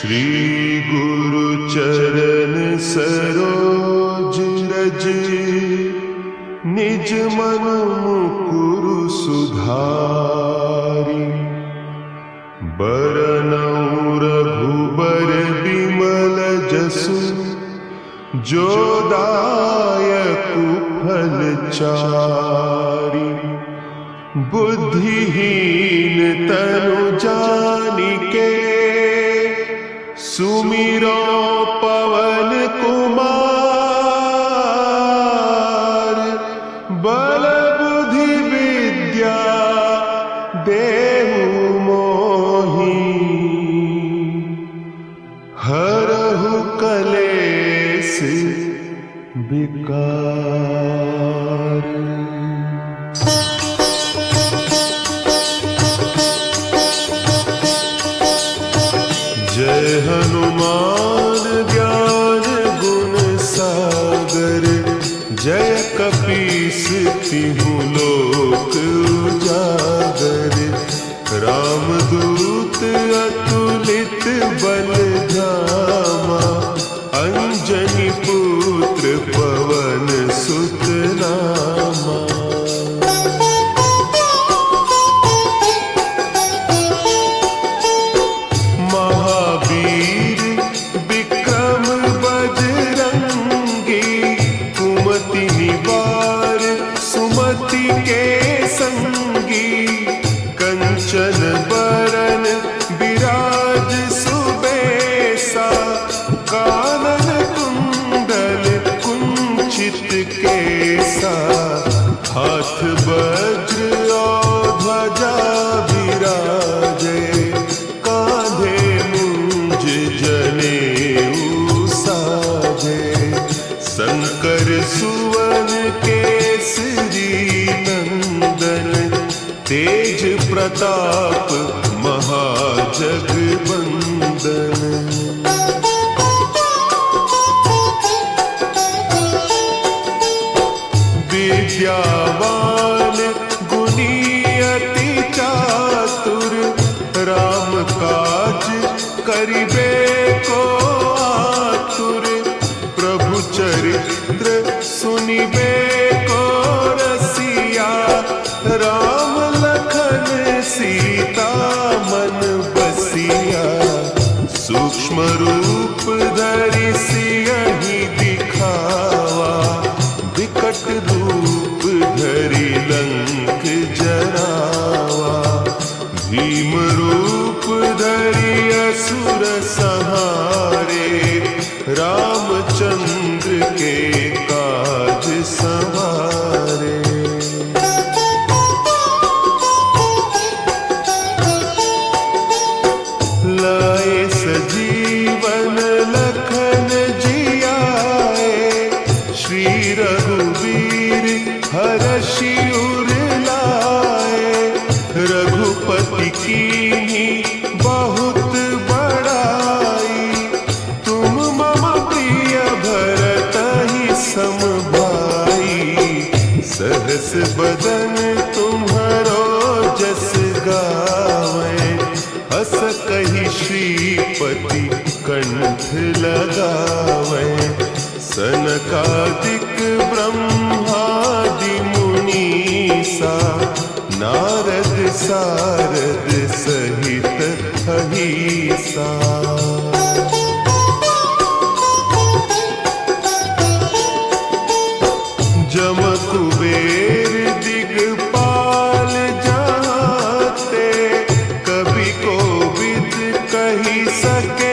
Shri Guru Charan Saroj Raj Nij Man Mukuru Sudhari Baranau Raghubar Bimal Jasu Jodayak Phal Chari Buddhihin Tanu Janike सुमिरो पवन कुमार बल बुद्धि विद्या देहु मोहि हरहु कलेस विकार। हनुमान ज्ञान गुण सागर जय कपीस तिहु लोक उजागर रामदूत अतुलित बल धामा अंजनी पुत्र पवन सुत नामा। हाथ वज्र और ध्वजा विराजे कांधे मुंज जनेऊ साजे शंकर सुवन केसरी नंदन तेज प्रताप महाजगवंदन। विद्यावान गुणी अति चातुर राम काज करिबे को आतुर प्रभु चरित्र सुनिबे को रसिया राम लखन सीता मन बसिया सूक्ष्म रूप धरि सियहि दिखावा विकट रूप धरि लंक जरावा भीम रूप धरि असुर संहारे रामचंद्र के काज संवारे। लाए सजीवन लखन जियाए श्री रघुवीर हरषि उर लाए रघुपति कीन्ही बहुत बड़ाई तुम मम प्रिय भरतहि सम भाई सहस बदन तुम्हारो जस गावे हस कहि श्रीपति कंठ लगावे सनकादिक ब्रह्मादि मुनीसा नारद सारद सहित अहिसा। जम कुबेर दिगपाल जाते कभी कोविद कही सके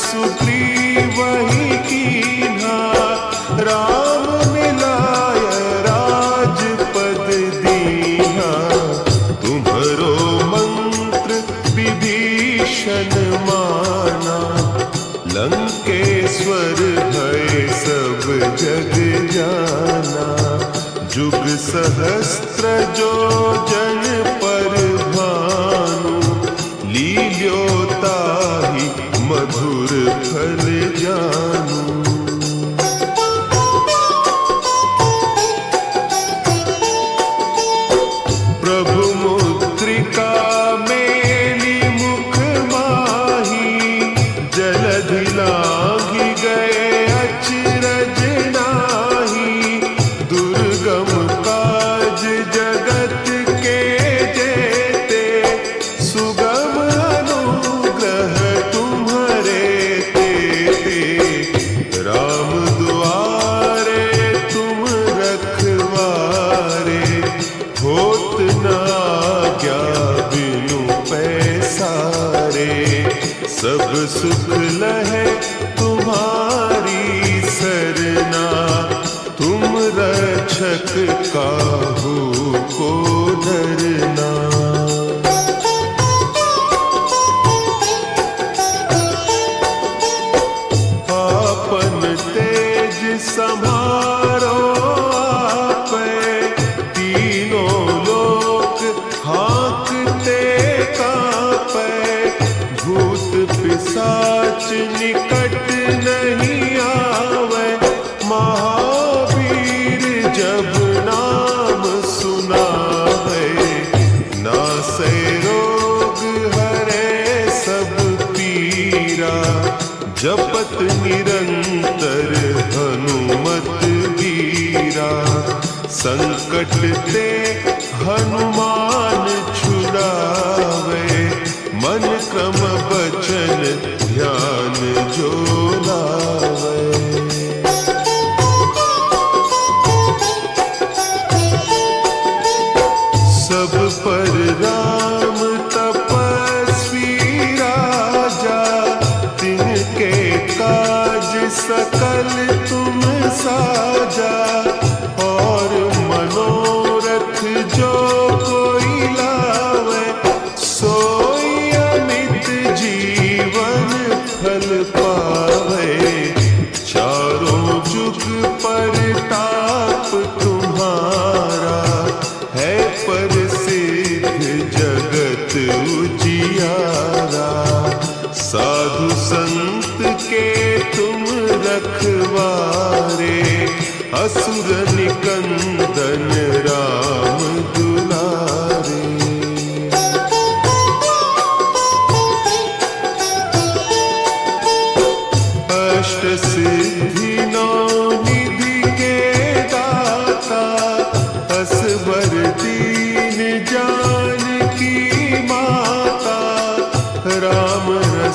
सुग्रीव वही कीन्हा राम मिलाय राजपद दीन्हा तुम्हरो मंत्र विभीषण माना लंकेश्वर भय सब जग जाना जुग सहस्त्र जो जन पर भानु लील्योता ही मधुर फल जानू। प्रभु मुद्रिका सुख लहे तुम्हारी सरना, तुम रक्षक काहू को डरना। आपन तेज सम्हारो आपे, तीनों लोक हाँकते कापे। साच निकट नहीं आवे, महावीर जब नाम सुनावे। नासे रोग हरे सब पीरा, जपत निरंतर हनुमत बीरा। संकट ते हनुमान छुड़ावे, मन क्रम बचन ध्यान जो लावे। सब पर राम तपस्वी राजा, तिनके काज सकल तुम साजा। और मनोरथ जो कोई लावे, सो फल पावे। चारों जुग पर ताप तुम्हारा, है पर सिद्ध जगत उजियारा। साधु संत के तुम रखवारे, असुर निकंदन राम दुलारे।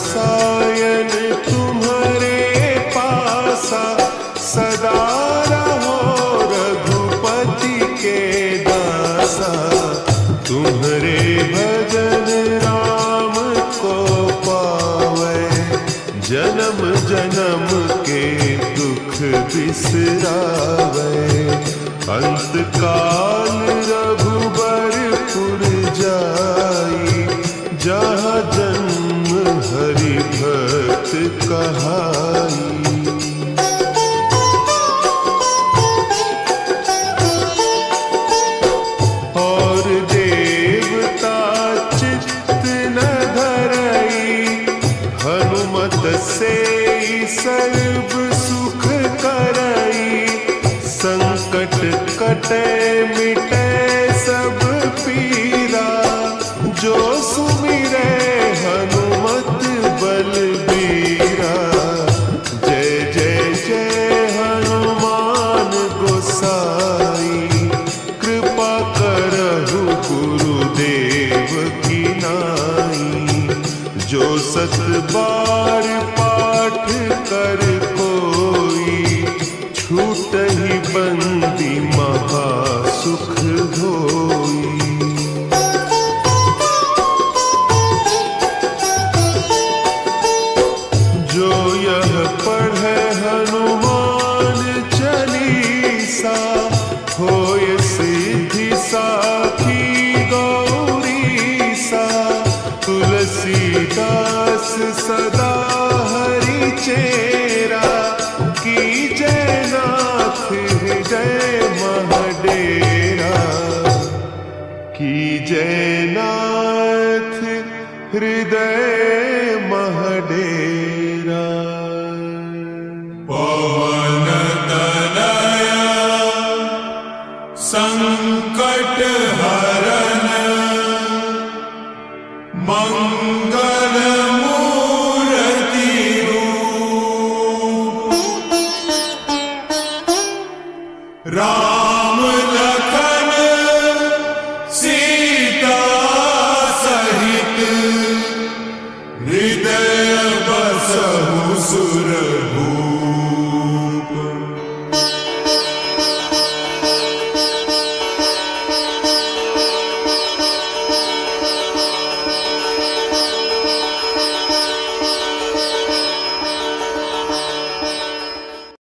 सायन तुम्हारे पासा, सदा रहो रघुपति के दासा। तुम्हारे भजन राम को पावे, जन्म जन्म के दुख बिसरावे। अंतकाल रघुबरपुर जाई, जहाँ हरि भक्त कहाई। और देवता चित्त न धरई, हनुमत से सर्व सुख करई। संकट कटे मिटे सब पीरा, जो सुमिरे हनुमत बलबीरा। जय जय जय हनुमान गोसाई, कृपा करहु गुरुदेव की नाई। जो सत बार पाठ कर कोई, छूटहि बंदी महा सुख होई। होय सिद्धि साखी गौरी सा, तुलसीदास सदा हरि चेरा। की जय नाथ हृदय महडेरा, की जय नाथ हृदय महडेरा। संकट हरन मंगल मूर्ति रूप, राम लखन सीता सहित, हृदय बसहु सुर भूप।